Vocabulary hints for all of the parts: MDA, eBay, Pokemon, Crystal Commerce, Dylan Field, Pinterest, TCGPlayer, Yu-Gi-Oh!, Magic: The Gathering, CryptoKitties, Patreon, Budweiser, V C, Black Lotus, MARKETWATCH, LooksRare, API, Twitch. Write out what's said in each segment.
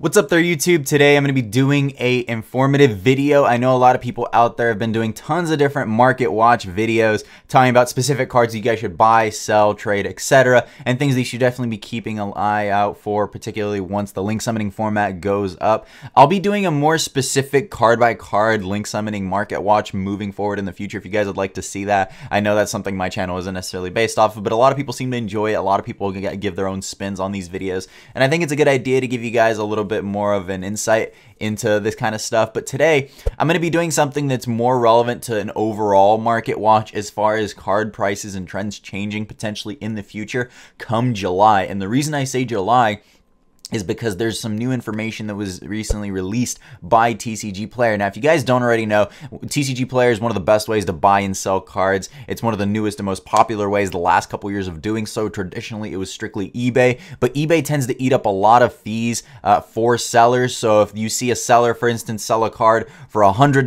What's up there, YouTube? Today I'm going to be doing a informative video. I know a lot of people out there have been doing tons of different market watch videos talking about specific cards that you guys should buy, sell, trade, etc., and things that you should definitely be keeping an eye out for, particularly once the link summoning format goes up. I'll be doing a more specific card by card link summoning market watch moving forward in the future if you guys would like to see that. I know that's something my channel isn't necessarily based off of, but a lot of people seem to enjoy it. A lot of people give their own spins on these videos, and I think it's a good idea to give you guys a little bit more of an insight into this kind of stuff. But today I'm going to be doing something that's more relevant to an overall market watch as far as card prices and trends changing potentially in the future come July. And the reason I say July is because there's some new information that was recently released by TCGPlayer. Now, if you guys don't already know, TCGPlayer is one of the best ways to buy and sell cards. It's one of the newest and most popular ways the last couple years of doing so. Traditionally, it was strictly eBay, but eBay tends to eat up a lot of fees for sellers. So if you see a seller, for instance, sell a card for $100,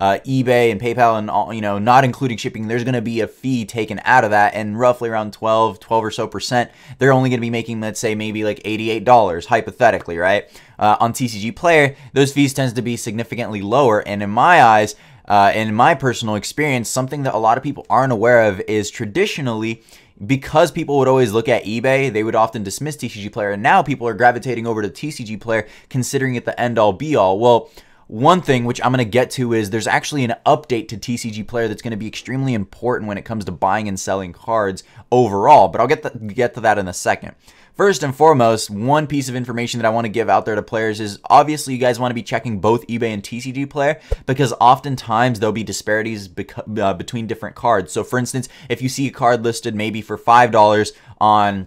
eBay and PayPal and all, you know, not including shipping, there's going to be a fee taken out of that, and roughly around 12 or so %, they're only going to be making, let's say, maybe like $88. Hypothetically, right? On TCGPlayer, those fees tends to be significantly lower, and in my eyes, in my personal experience, something that a lot of people aren't aware of is traditionally, because people would always look at eBay, they would often dismiss TCGPlayer, and now people are gravitating over to TCGPlayer considering it the end-all be-all. Well, one thing which I'm going to get to is there's actually an update to TCGPlayer that's going to be extremely important when it comes to buying and selling cards overall, but I'll get to that in a second. First and foremost, one piece of information that I want to give out there to players is obviously you guys want to be checking both eBay and TCGPlayer because oftentimes there'll be disparities between different cards. So for instance, if you see a card listed maybe for $5 on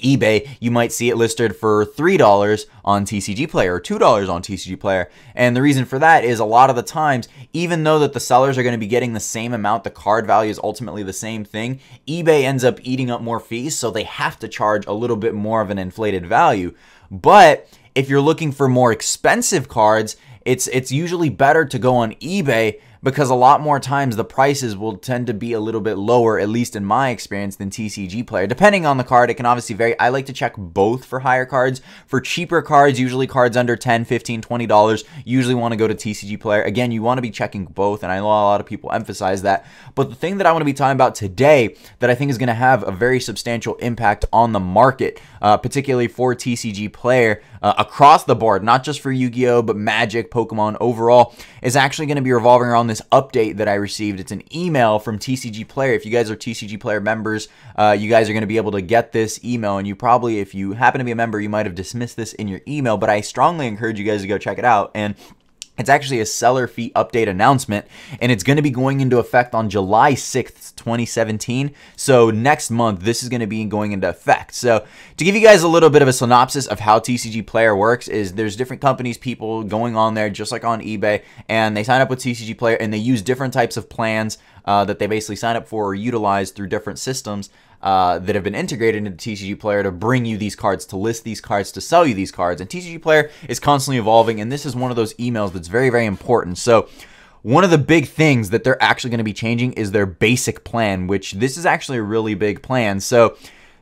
eBay, you might see it listed for $3 on TCGPlayer or $2 on TCGPlayer. And the reason for that is a lot of the times, even though that the sellers are going to be getting the same amount, the card value is ultimately the same thing, eBay ends up eating up more fees, so they have to charge a little bit more of an inflated value. But if you're looking for more expensive cards, it's usually better to go on eBay because a lot more times the prices will tend to be a little bit lower, at least in my experience, than TCGPlayer. Depending on the card, it can obviously vary. I like to check both for higher cards. For cheaper cards, usually cards under $10, $15, $20, usually want to go to TCGPlayer. Again, you want to be checking both, and I know a lot of people emphasize that. But the thing that I want to be talking about today that I think is going to have a very substantial impact on the market, particularly for TCGPlayer across the board, not just for Yu-Gi-Oh!, but Magic, Pokemon overall, is actually going to be revolving around this update that I received. It's an email from TCGPlayer. If you guys are TCGPlayer members, you guys are going to be able to get this email, and you probably, if you happen to be a member, you might have dismissed this in your email, but I strongly encourage you guys to go check it out. And it's actually a seller fee update announcement, and it's going to be going into effect on July 6th, 2017. So next month, this is going to be going into effect. So to give you guys a little bit of a synopsis of how TCGPlayer works is there's different companies, people going on there, just like on eBay, and they sign up with TCGPlayer, and they use different types of plans that they basically sign up for or utilize through different systems that have been integrated into TCGPlayer to bring you these cards, to list these cards, to sell you these cards. And TCGPlayer is constantly evolving, and this is one of those emails that's very, very important. So one of the big things that they're actually going to be changing is their basic plan, which this is actually a really big plan. So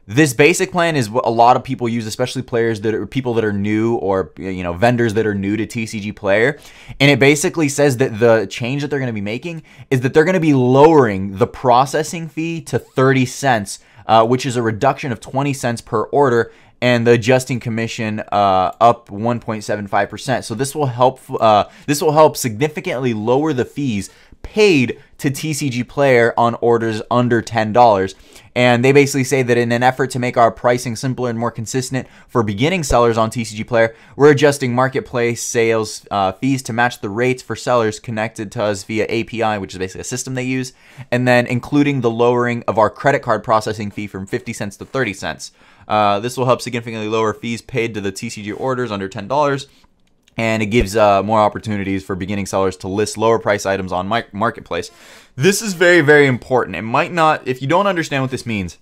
this basic plan is what a lot of people use, especially players that are people that are new or, you know, vendors that are new to TCGPlayer. And it basically says that the change that they're going to be making is that they're going to be lowering the processing fee to 30 cents, which is a reduction of 20 cents per order, and the adjusting commission up 1.75%. So this will help. This will help significantly lower the fees paid to TCGPlayer on orders under $10. And they basically say that in an effort to make our pricing simpler and more consistent for beginning sellers on TCGPlayer, we're adjusting marketplace sales fees to match the rates for sellers connected to us via API, which is basically a system they use, and then including the lowering of our credit card processing fee from 50 cents to 30 cents. This will help significantly lower fees paid to the TCG orders under $10. And it gives more opportunities for beginning sellers to list lower price items on Marketplace. This is very, very important. It might not, if you don't understand what this means,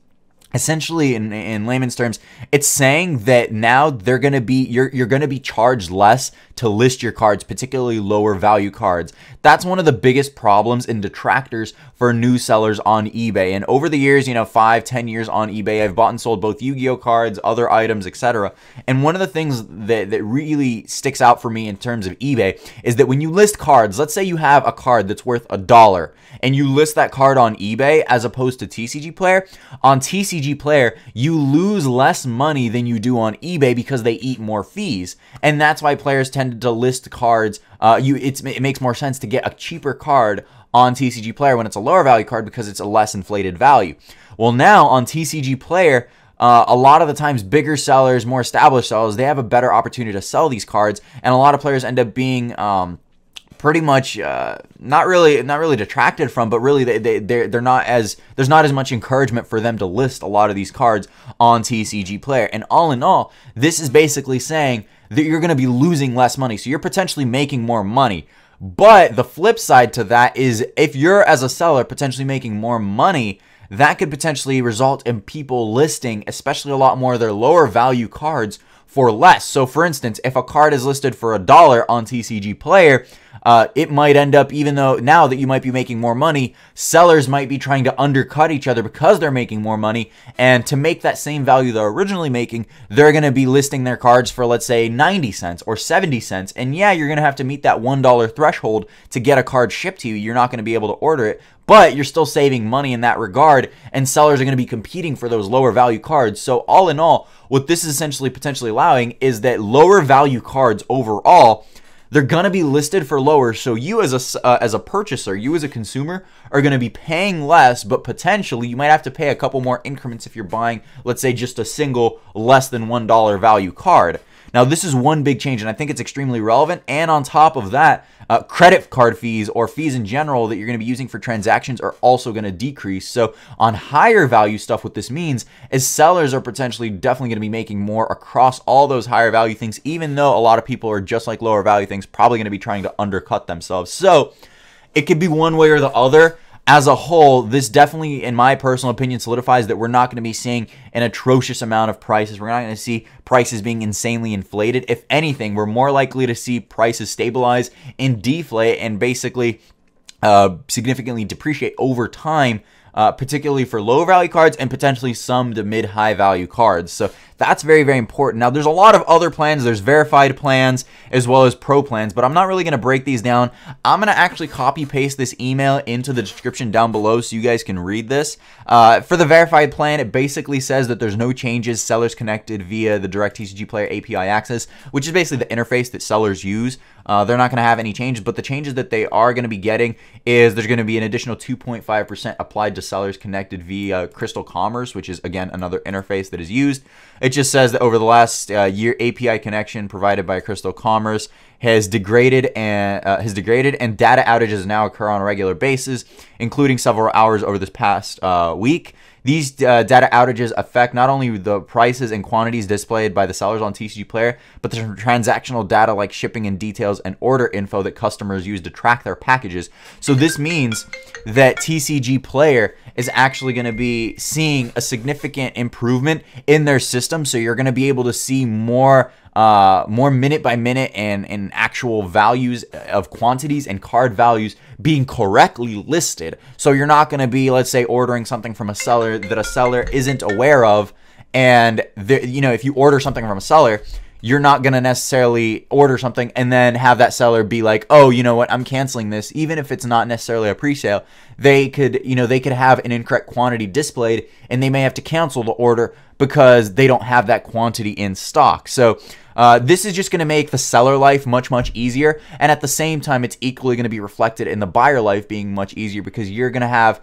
essentially, in layman's terms, it's saying that now they're going to be, you're going to be charged less to list your cards, particularly lower value cards. That's one of the biggest problems and detractors for new sellers on eBay. And over the years, you know, 5, 10 years on eBay, I've bought and sold both Yu-Gi-Oh! Cards, other items, etc. And one of the things that really sticks out for me in terms of eBay is that when you list cards, let's say you have a card that's worth $1 and you list that card on eBay as opposed to TCGPlayer, on TCGPlayer, you lose less money than you do on eBay because they eat more fees. And that's why players tend to list cards. It makes more sense to get a cheaper card on TCGPlayer when it's a lower value card because it's a less inflated value. Well, now on TCGPlayer, a lot of the times, bigger sellers, more established sellers, they have a better opportunity to sell these cards. And a lot of players end up being pretty much not really detracted from, but really they're not as, there's not as much encouragement for them to list a lot of these cards on TCGPlayer. And all in all, this is basically saying that you're going to be losing less money, so you're potentially making more money. But the flip side to that is, if you're as a seller potentially making more money, that could potentially result in people listing, especially a lot more of their lower value cards, for less. So for instance, if a card is listed for $1 on TCGPlayer, it might end up, even though now that you might be making more money, sellers might be trying to undercut each other because they're making more money, and to make that same value they're originally making, they're going to be listing their cards for, let's say, 90 cents or 70 cents. And yeah, you're going to have to meet that $1 threshold to get a card shipped to you. You're not going to be able to order it, but you're still saving money in that regard, and sellers are going to be competing for those lower value cards. So all in all, what this is essentially potentially allowing is that lower value cards overall, they're going to be listed for lower. So you as a purchaser, you as a consumer, are going to be paying less, but potentially you might have to pay a couple more increments if you're buying, let's say, just a single less than $1 value card. Now, this is one big change, and I think it's extremely relevant. And on top of that, credit card fees, or fees in general that you're going to be using for transactions, are also going to decrease. So on higher value stuff, what this means is sellers are potentially definitely going to be making more across all those higher value things, even though a lot of people are, just like lower value things, probably going to be trying to undercut themselves. So it could be one way or the other. As a whole, this definitely, in my personal opinion, solidifies that we're not going to be seeing an atrocious amount of prices. We're not going to see prices being insanely inflated. If anything, we're more likely to see prices stabilize and deflate, and basically significantly depreciate over time, particularly for low value cards and potentially some to mid high value cards. So that's very, very important. Now, there's a lot of other plans. There's verified plans as well as pro plans, but I'm not really going to break these down. I'm going to actually copy paste this email into the description down below so you guys can read this. For the verified plan, it basically says that there's no changes. Sellers connected via the direct TCGPlayer API access, which is basically the interface that sellers use. They're not going to have any changes, but the changes that they are going to be getting is there's going to be an additional 2.5% applied to sellers connected via Crystal Commerce, which is, again, another interface that is used. It just says that over the last year, API connection provided by Crystal Commerce has degraded and data outages now occur on a regular basis, including several hours over this past week. These data outages affect not only the prices and quantities displayed by the sellers on TCGPlayer, but the transactional data like shipping and details and order info that customers use to track their packages. So this means that TCGPlayer is actually going to be seeing a significant improvement in their system. So you're going to be able to see more minute by minute and actual values of quantities and card values being correctly listed. So you're not going to be, let's say, ordering something from a seller that a seller isn't aware of. And you know, if you order something from a seller, you're not going to necessarily order something and then have that seller be like, oh, you know what, I'm canceling this. Even if it's not necessarily a presale, they could, you know, they could have an incorrect quantity displayed, and they may have to cancel the order because they don't have that quantity in stock. So this is just going to make the seller life much, much easier. And at the same time, it's equally going to be reflected in the buyer life being much easier, because you're going to have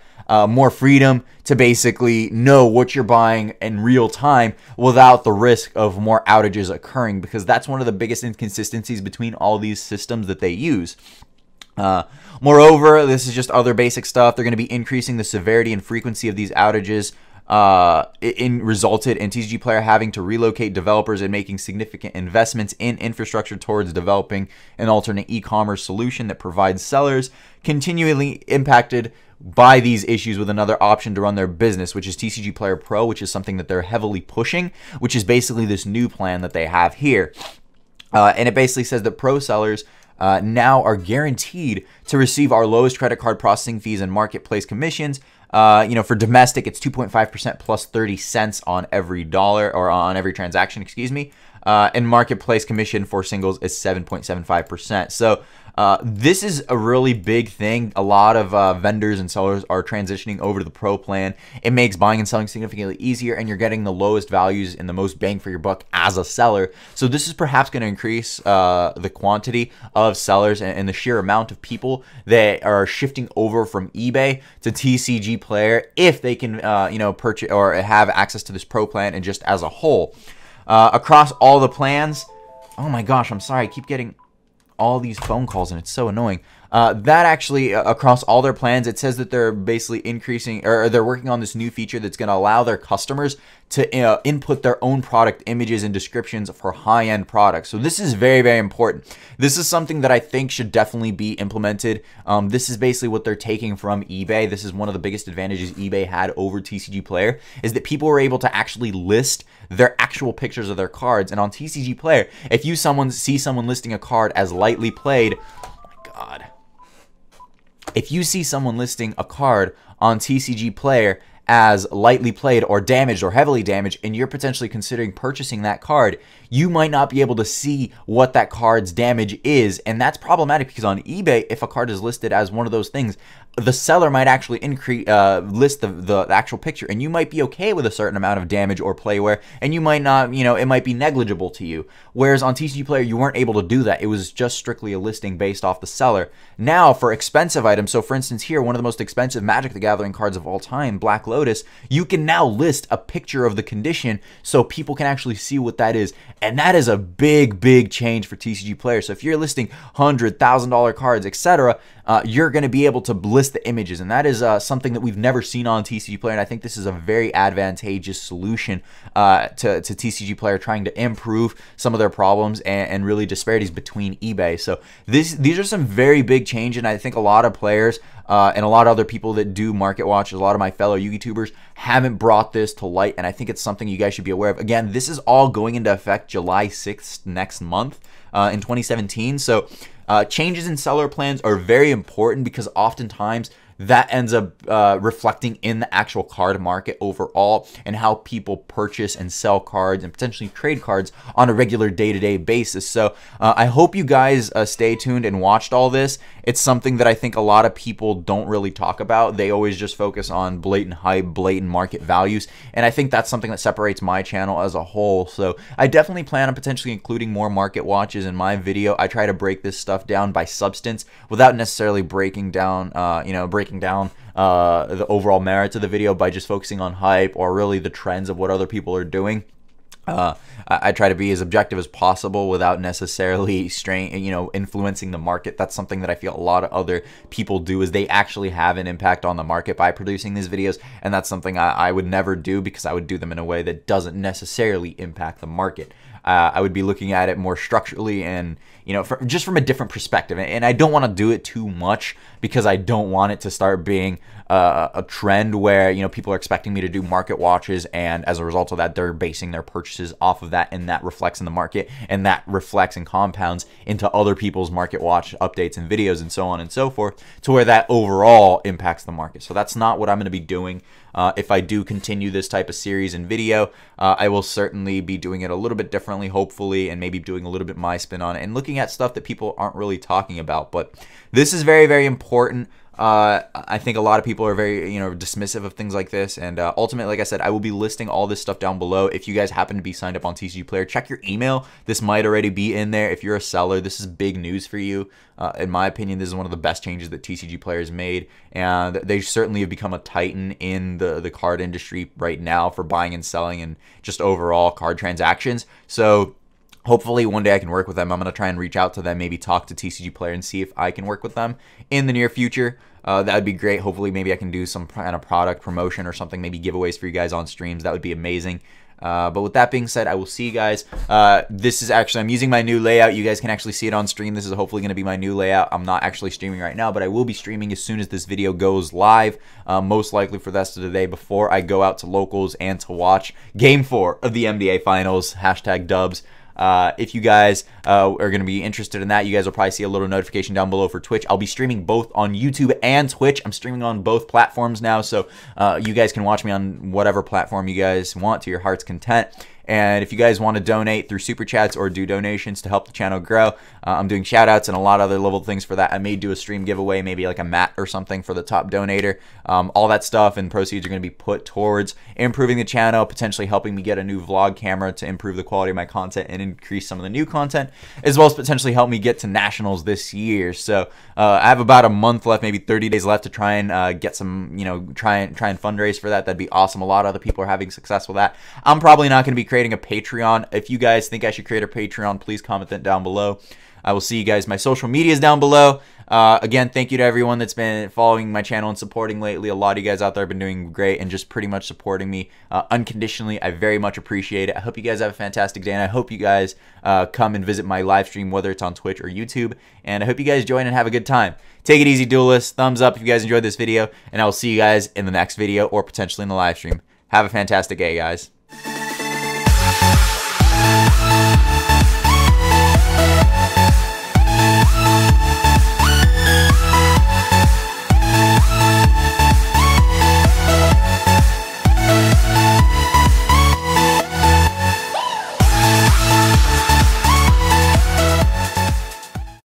more freedom to basically know what you're buying in real time without the risk of more outages occurring, because that's one of the biggest inconsistencies between all these systems that they use. Moreover, this is just other basic stuff. They're going to be increasing the severity and frequency of these outages it resulted in TCGPlayer having to relocate developers and making significant investments in infrastructure towards developing an alternate e-commerce solution that provides sellers continually impacted by these issues with another option to run their business, which is TCGPlayer Pro, which is something that they're heavily pushing, which is basically this new plan that they have here. And it basically says that pro sellers now are guaranteed to receive our lowest credit card processing fees and marketplace commissions. You know, for domestic, it's 2.5% plus 30 cents on every dollar, or on every transaction, excuse me. And marketplace commission for singles is 7.75%. So this is a really big thing. A lot of vendors and sellers are transitioning over to the pro plan. It makes buying and selling significantly easier, and you're getting the lowest values and the most bang for your buck as a seller. So this is perhaps going to increase the quantity of sellers and the sheer amount of people that are shifting over from eBay to TCGPlayer if they can, you know, purchase or have access to this pro plan and just as a whole. Across all the plans, oh my gosh, I'm sorry, I keep getting all these phone calls and it's so annoying. That actually, across all their plans, it says that they're basically increasing, or they're working on this new feature that's going to allow their customers to input their own product images and descriptions for high-end products. So this is very, very important. This is something that I think should definitely be implemented. This is basically what they're taking from eBay. This is one of the biggest advantages eBay had over TCGPlayer, is that people were able to actually list their actual pictures of their cards. And on TCGPlayer, if you see someone listing a card as lightly played, oh my God. If you see someone listing a card on TCGPlayer as lightly played or damaged or heavily damaged, and you're potentially considering purchasing that card, you might not be able to see what that card's damage is. And that's problematic, because on eBay, if a card is listed as one of those things, the seller might actually list the actual picture, and you might be okay with a certain amount of damage or play wear, and you might not, you know, it might be negligible to you. Whereas on TCGPlayer, you weren't able to do that. It was just strictly a listing based off the seller. Now for expensive items, so for instance here, one of the most expensive Magic: The Gathering cards of all time, Black Lotus, you can now list a picture of the condition so people can actually see what that is. And that is a big, big change for TCGPlayer. So if you're listing $100,000, $1,000 cards, etc., you're going to be able to list the images, and that is something that we've never seen on TCGPlayer, and I think this is a very advantageous solution to TCGPlayer trying to improve some of their problems and really disparities between eBay. So these are some very big changes, and I think a lot of players and a lot of other people that do market watch, a lot of my fellow YouTubers, haven't brought this to light, and I think it's something you guys should be aware of. Again, this is all going into effect July 6th next month in 2017. So changes in seller plans are very important, because oftentimes that ends up reflecting in the actual card market overall and how people purchase and sell cards and potentially trade cards on a regular day-to-day basis. So I hope you guys stay tuned and watched all this. It's something that I think a lot of people don't really talk about. They always just focus on blatant hype, blatant market values, and I think that's something that separates my channel as a whole. So I definitely plan on potentially including more market watches in my video. I try to break this stuff down by substance without necessarily breaking down, you know, breaking down the overall merits of the video by just focusing on hype or really the trends of what other people are doing. I try to be as objective as possible without necessarily influencing the market. That's something that I feel a lot of other people do, is they actually have an impact on the market by producing these videos, and that's something I would never do, because I would do them in a way that doesn't necessarily impact the market. I would be looking at it more structurally and, you know, just from a different perspective. And I don't want to do it too much, because I don't want it to start being a trend where, you know, people are expecting me to do market watches, and as a result of that, they're basing their purchases off of that, and that reflects in the market, and that reflects and compounds into other people's market watch updates and videos and so on and so forth, to where that overall impacts the market. So that's not what I'm going to be doing. If I do continue this type of series and video, I will certainly be doing it a little bit differently, hopefully, and maybe doing a little bit my spin on it and looking at stuff that people aren't really talking about. But this is very, very important. I think a lot of people are very, you know, dismissive of things like this, and ultimately, like I said, I will be listing all this stuff down below. If you guys happen to be signed up on TCGPlayer, check your email. This might already be in there. If you're a seller, this is big news for you. In my opinion, this is one of the best changes that TCGPlayer has made, and they certainly have become a titan in the card industry right now for buying and selling and just overall card transactions. So hopefully one day I can work with them. I'm going to try and reach out to them, maybe talk to TCGPlayer and see if I can work with them in the near future. that would be great. Hopefully maybe I can do some kind of product promotion or something, maybe giveaways for you guys on streams. That would be amazing. But with that being said, I will see you guys. This is actually, I'm using my new layout. You guys can actually see it on stream. This is hopefully going to be my new layout. I'm not actually streaming right now, but I will be streaming as soon as this video goes live, most likely for the rest of the day before I go out to locals and to watch Game 4 of the MDA Finals, #dubs. If you guys are going to be interested in that, you guys will probably see a little notification down below for Twitch. I'll be streaming both on YouTube and Twitch. I'm streaming on both platforms now, so you guys can watch me on whatever platform you guys want to your heart's content. And if you guys want to donate through Super Chats or do donations to help the channel grow, I'm doing shout-outs and a lot of other level things for that. I may do a stream giveaway, maybe like a mat or something for the top donator. All that stuff and proceeds are going to be put towards improving the channel, potentially helping me get a new vlog camera to improve the quality of my content and increase some of the new content, as well as potentially help me get to nationals this year. So I have about a month left, maybe 30 days left to try and get some, you know, try and fundraise for that. That'd be awesome. A lot of other people are having success with that. I'm probably not going to be creating a Patreon. If you guys think I should create a Patreon, please comment that down below. I will see you guys. My social media is down below. Again, thank you to everyone that's been following my channel and supporting lately. A lot of you guys out there have been doing great and just pretty much supporting me unconditionally. I very much appreciate it. I hope you guys have a fantastic day, and I hope you guys come and visit my live stream, whether it's on Twitch or YouTube, and I hope you guys join and have a good time. Take it easy, duelists. Thumbs up if you guys enjoyed this video, and I will see you guys in the next video or potentially in the live stream. Have a fantastic day, guys.